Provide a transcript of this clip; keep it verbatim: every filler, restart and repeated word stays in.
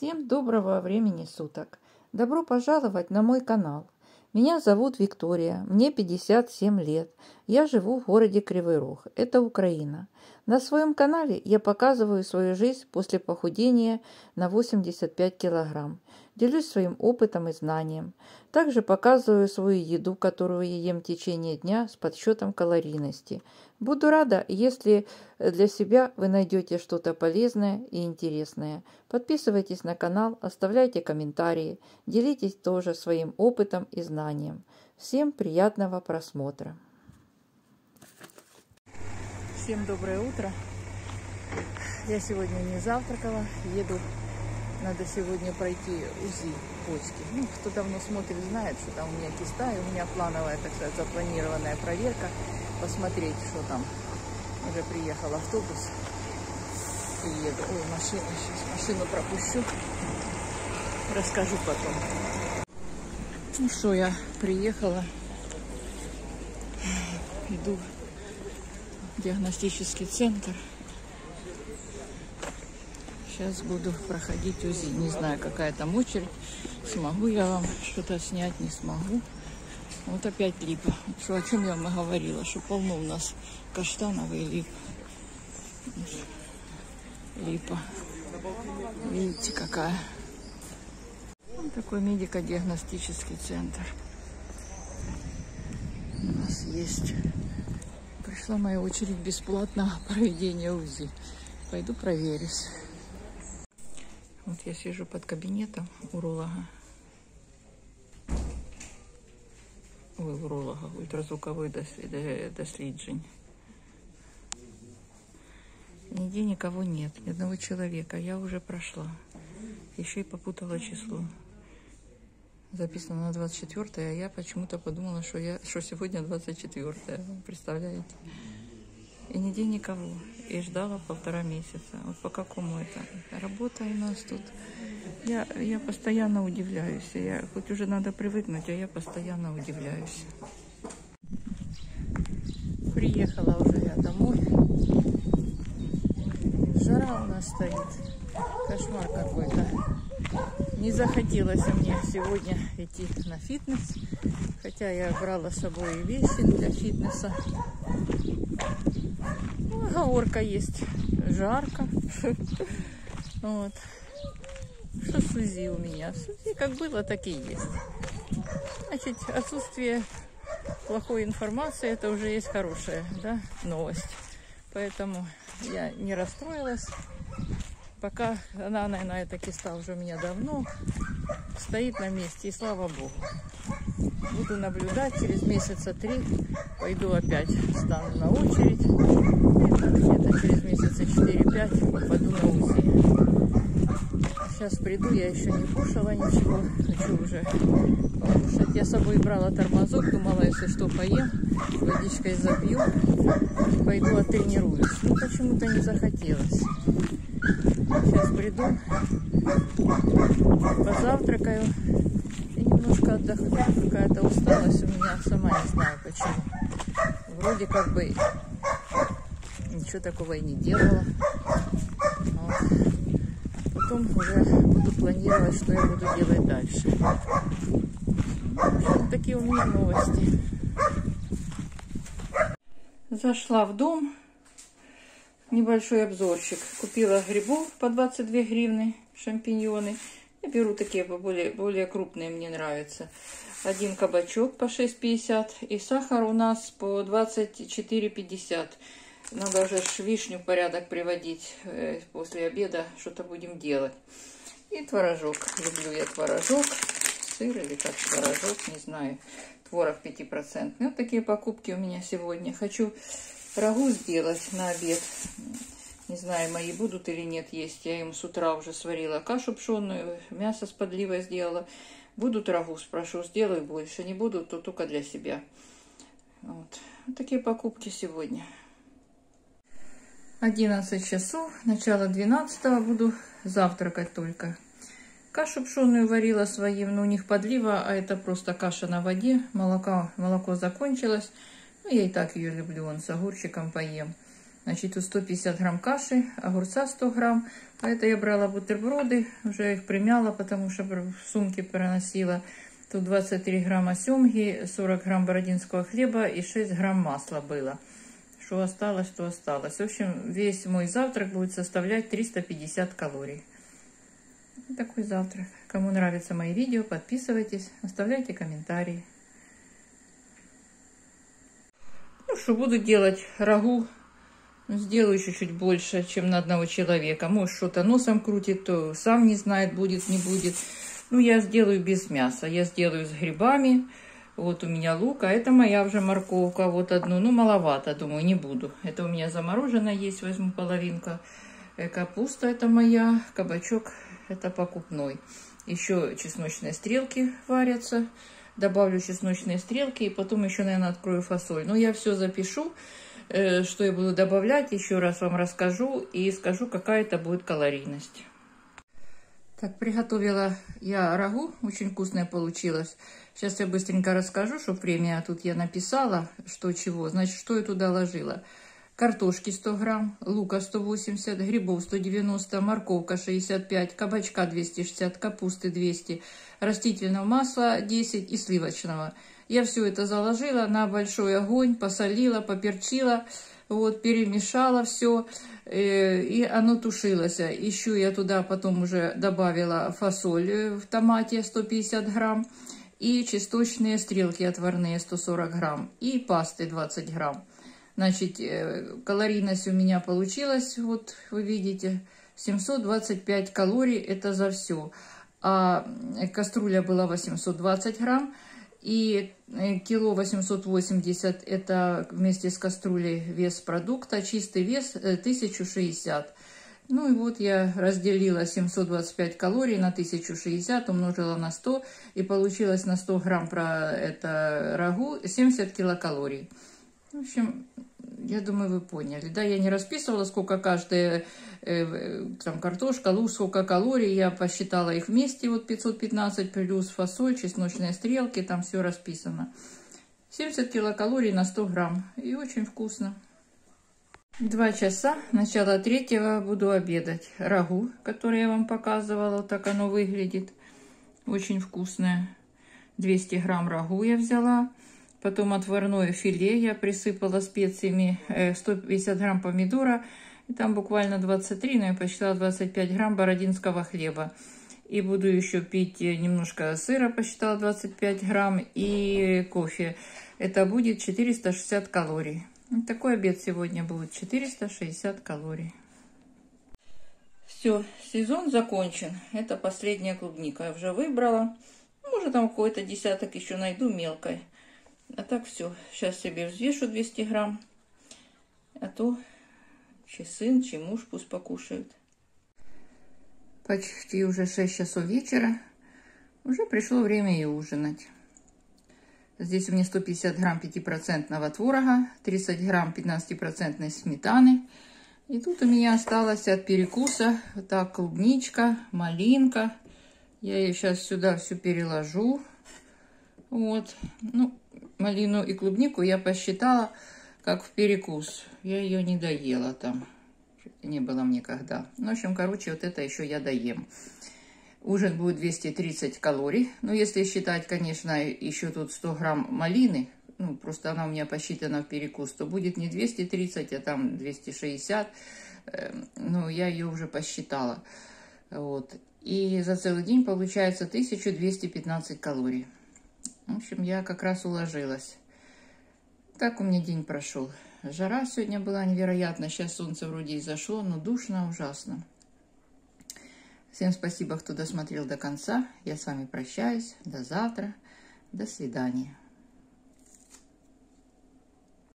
Всем доброго времени суток! Добро пожаловать на мой канал! Меня зовут Виктория, мне пятьдесят семь лет. Я живу в городе Кривой Рог, это Украина. На своем канале я показываю свою жизнь после похудения на восемьдесят пять килограмм. Делюсь своим опытом и знанием. Также показываю свою еду, которую я ем в течение дня с подсчетом калорийности. Буду рада, если для себя вы найдете что-то полезное и интересное. Подписывайтесь на канал, оставляйте комментарии, делитесь тоже своим опытом и знанием. Всем приятного просмотра! Всем доброе утро! Я сегодня не завтракала, еду. Надо сегодня пройти УЗИ почки. Ну, кто давно смотрит, знает, что там у меня киста, и у меня плановая, так сказать, запланированная проверка. Посмотреть, что там. Уже приехал автобус. И еду. Ой, машина. Сейчас машину пропущу. Расскажу потом. Ну что, я приехала. Иду в диагностический центр. Сейчас буду проходить УЗИ. Не знаю, какая там очередь. Смогу я вам что-то снять, не смогу. Вот опять липа. Что, о чем я вам говорила? Что полно у нас каштановый лип. Липа. Видите, какая. Вот такой медико-диагностический центр. У нас есть. Пришла моя очередь бесплатно проведения УЗИ. Пойду проверюсь. Вот я сижу под кабинетом уролога. Ой, уролога, ультразвуковой доследжень. Нигде никого нет, ни одного человека. Я уже прошла. Еще и попутала число. Записано на двадцать четвёртое, а я почему-то подумала, что, я, что сегодня двадцать четвёртое. Представляете? И нигде никого. И ждала полтора месяца. Вот по какому это? Работа у нас тут. Я, я постоянно удивляюсь. Я, хоть уже надо привыкнуть, а я постоянно удивляюсь. Приехала уже я домой. Жара у нас стоит. Кошмар какой-то. Не захотелось мне сегодня идти на фитнес. Хотя я брала с собой вещи для фитнеса. Оговорка есть. Жарко. Вот. Что с УЗИ у меня? С УЗИ как было, так и есть. Значит, отсутствие плохой информации, это уже есть хорошая, да, новость. Поэтому я не расстроилась. Пока она, наверное, эта киста уже у меня давно стоит на месте. И слава богу. Буду наблюдать. Через месяца три пойду опять. Стану на очередь. Где-то через месяца четыре-пять попаду на УЗИ. Сейчас приду. Я еще не кушала ничего. Хочу уже покушать. Я с собой брала тормозок. Думала, если что, поем. Водичкой забью. Пойду оттренируюсь. Ну, почему-то не захотелось. Сейчас приду, позавтракаю и немножко отдохну. Какая-то усталость у меня, сама не знаю почему. Вроде как бы ничего такого и не делала. Вот. Потом уже буду планировать, что я буду делать дальше. Вот такие у меня новости. Зашла в дом. Небольшой обзорчик. Купила грибов по двадцать две гривны, шампиньоны. Я беру такие более, более крупные, мне нравятся. Один кабачок по шесть пятьдесят. И сахар у нас по двадцать четыре пятьдесят. Надо уже вишню в порядок приводить. После обеда что-то будем делать. И творожок. Люблю я творожок. Сыр или как творожок, не знаю. Творог пять процентов. Вот такие покупки у меня сегодня. Хочу... рагу сделать на обед. Не знаю, мои будут или нет есть. Я им с утра уже сварила кашу пшеную, мясо с подливой сделала. Будут рагу, спрошу, сделаю больше. Не будут, то только для себя. Вот, вот такие покупки сегодня. одиннадцать часов, начало двенадцатого, буду завтракать только. Кашу пшеную варила своим, но у них подлива, а это просто каша на воде. Молоко, молоко закончилось. Я и так ее люблю, он с огурчиком поем. Значит, тут сто пятьдесят грамм каши, огурца сто грамм. А это я брала бутерброды, уже их примяла, потому что в сумке переносила. Тут двадцать три грамма семги, сорок грамм бородинского хлеба и шесть грамм масла было. Что осталось, что осталось. В общем, весь мой завтрак будет составлять триста пятьдесят калорий. Такой завтрак. Кому нравятся мои видео, подписывайтесь, оставляйте комментарии. Ну что, буду делать рагу. Сделаю чуть-чуть больше, чем на одного человека. Может, что-то носом крутит, то сам не знает, будет, не будет. Ну, я сделаю без мяса. Я сделаю с грибами. Вот у меня лук, а это моя уже морковка. Вот одну, ну, маловато, думаю, не буду. Это у меня замороженная есть, возьму половинку. Капуста это моя, кабачок это покупной. Еще чесночные стрелки варятся. Добавлю чесночные стрелки и потом еще, наверное, открою фасоль. Но я все запишу, что я буду добавлять, еще раз вам расскажу и скажу, какая это будет калорийность. Так, приготовила я рагу, очень вкусное получилось. Сейчас я быстренько расскажу, чтобы время, тут я написала, что чего, значит, что я туда ложила. Картошки сто грамм, лука сто восемьдесят, грибов сто девяносто, морковка шестьдесят пять, кабачка двести шестьдесят, капусты двести, растительного масла десять и сливочного. Я все это заложила на большой огонь, посолила, поперчила, вот, перемешала все, и оно тушилось. Еще я туда потом уже добавила фасоль в томате сто пятьдесят грамм и чесночные стрелки отварные сто сорок грамм и пасты двадцать грамм. Значит, калорийность у меня получилась, вот вы видите, семьсот двадцать пять калорий, это за все. А кастрюля была восемьсот двадцать грамм, и кило восемьсот восемьдесят, это вместе с кастрюлей вес продукта, чистый вес тысяча шестьдесят. Ну и вот я разделила семьсот двадцать пять калорий на тысячу шестьдесят, умножила на сто, и получилось на сто грамм про это рагу семьдесят килокалорий. В общем, я думаю, вы поняли. Да, я не расписывала, сколько каждая э, там, картошка, лук, сколько калорий. Я посчитала их вместе, вот пятьсот пятнадцать плюс фасоль, чесночные стрелки, там все расписано. семьдесят килокалорий на сто грамм. И очень вкусно. Два часа, начало третьего, буду обедать. Рагу, который я вам показывала, вот так оно выглядит. Очень вкусное. двести грамм рагу я взяла. Потом отварное филе я присыпала специями, сто пятьдесят грамм помидора, и там буквально двадцать три, но я посчитала двадцать пять грамм бородинского хлеба. И буду еще пить немножко сыра, посчитала двадцать пять грамм, и кофе. Это будет четыреста шестьдесят калорий. Вот такой обед сегодня будет, четыреста шестьдесят калорий. Все, сезон закончен. Это последняя клубника, я уже выбрала. Может, там какой-то десяток еще найду мелкой. А так все. Сейчас себе взвешу двести грамм. А то чей сын, чей муж пусть покушают. Почти уже шесть часов вечера. Уже пришло время и ужинать. Здесь у меня сто пятьдесят грамм пятипроцентного творога, тридцать грамм пятнадцатипроцентной сметаны. И тут у меня осталось от перекуса вот так клубничка, малинка. Я ее сейчас сюда всю переложу. Вот. Ну, малину и клубнику я посчитала как в перекус. Я ее не доела там. Не было мне когда. Ну, в общем, короче, вот это еще я доем. Ужин будет двести тридцать калорий. Ну, если считать, конечно, еще тут сто грамм малины, ну, просто она у меня посчитана в перекус, то будет не двести тридцать, а там двести шестьдесят. Ну, я ее уже посчитала. Вот. И за целый день получается тысяча двести пятнадцать калорий. В общем, я как раз уложилась. Так у меня день прошел. Жара сегодня была невероятна. Сейчас солнце вроде и зашло, но душно ужасно. Всем спасибо, кто досмотрел до конца. Я с вами прощаюсь. До завтра. До свидания.